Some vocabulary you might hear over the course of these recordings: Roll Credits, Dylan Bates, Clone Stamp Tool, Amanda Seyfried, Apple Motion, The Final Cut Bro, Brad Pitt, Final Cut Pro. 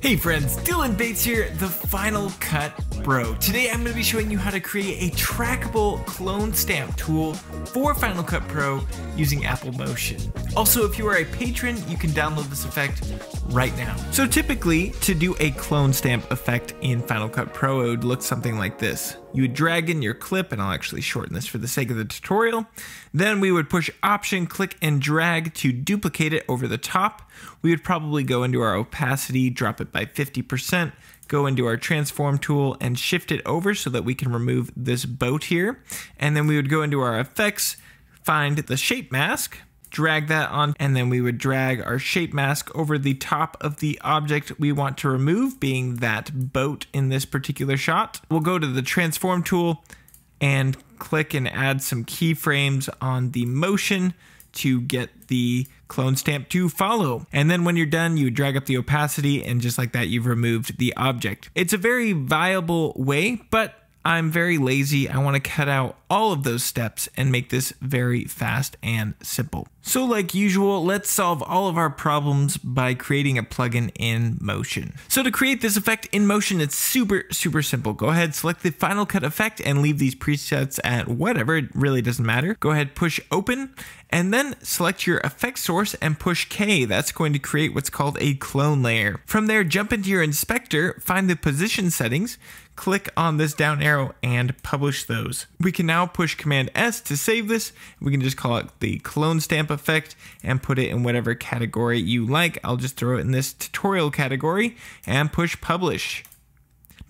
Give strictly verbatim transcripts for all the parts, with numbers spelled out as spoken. Hey friends, Dylan Bates here, the Final Cut Bro. Today I'm going to be showing you how to create a trackable clone stamp tool for Final Cut Pro using Apple Motion. Also, if you are a patron, you can download this effect right now. So typically, to do a clone stamp effect in Final Cut Pro, it would look something like this. You would drag in your clip, and I'll actually shorten this for the sake of the tutorial. Then we would push Option, click, and drag to duplicate it over the top. We would probably go into our opacity, drop it by fifty percent, go into our transform tool and shift it over so that we can remove this boat here. And then we would go into our effects, find the shape mask, drag that on, and then we would drag our shape mask over the top of the object we want to remove, being that boat in this particular shot. We'll go to the transform tool and click and add some keyframes on the motion to get the clone stamp to follow. And then when you're done, you drag up the opacity, and just like that, you've removed the object. It's a very viable way, but I'm very lazy. I want to cut out all of those steps and make this very fast and simple. So like usual, let's solve all of our problems by creating a plugin in Motion. So to create this effect in Motion, it's super, super simple. Go ahead, select the Final Cut effect and leave these presets at whatever. It really doesn't matter. Go ahead, push open, and then select your effect source and push K. That's going to create what's called a clone layer. From there, jump into your inspector, find the position settings, click on this down arrow and publish those. We can now push Command S to save this. We can just call it the clone stamp effect and put it in whatever category you like. I'll just throw it in this tutorial category and push publish.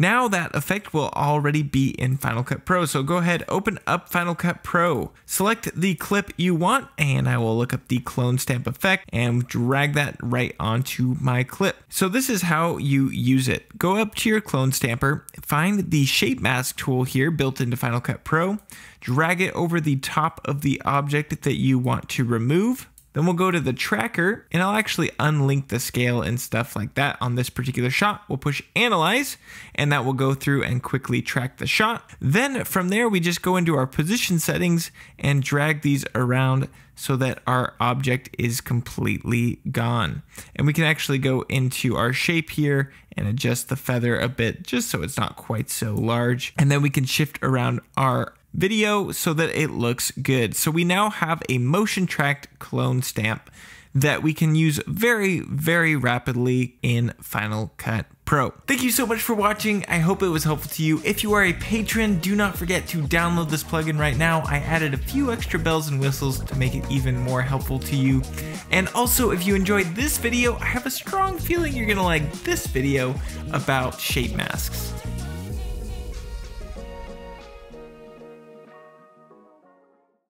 Now that effect will already be in Final Cut Pro. So go ahead, open up Final Cut Pro, select the clip you want, and I will look up the clone stamp effect and drag that right onto my clip. So this is how you use it. Go up to your clone stamper, find the shape mask tool here built into Final Cut Pro, drag it over the top of the object that you want to remove. Then we'll go to the tracker, and I'll actually unlink the scale and stuff like that on this particular shot. We'll push analyze, and that will go through and quickly track the shot. Then from there, we just go into our position settings and drag these around so that our object is completely gone. And we can actually go into our shape here and adjust the feather a bit just so it's not quite so large. And then we can shift around our video so that it looks good. So we now have a motion tracked clone stamp that we can use very, very rapidly in Final Cut Pro. Thank you so much for watching. I hope it was helpful to you. If you are a patron, do not forget to download this plugin right now. I added a few extra bells and whistles to make it even more helpful to you. And also, if you enjoyed this video, I have a strong feeling you're gonna like this video about shape masks.